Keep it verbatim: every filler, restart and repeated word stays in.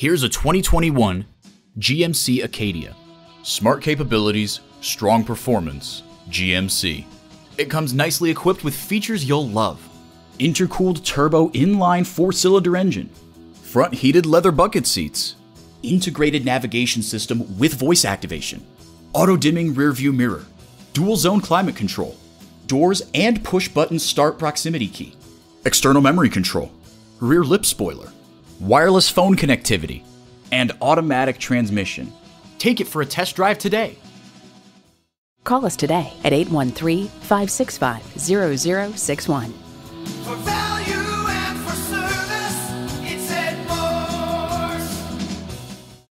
Here's a twenty twenty-one G M C Acadia. Smart capabilities, strong performance, G M C. It comes nicely equipped with features you'll love. Intercooled turbo inline four-cylinder engine. Front heated leather bucket seats. Integrated navigation system with voice activation. Auto-dimming rearview mirror. Dual zone climate control. Doors and push-button start proximity key. External memory control. Rear lip spoiler. Wireless phone connectivity. And automatic transmission. Take it for a test drive today. Call us today at eight one three, five six five, zero zero six one.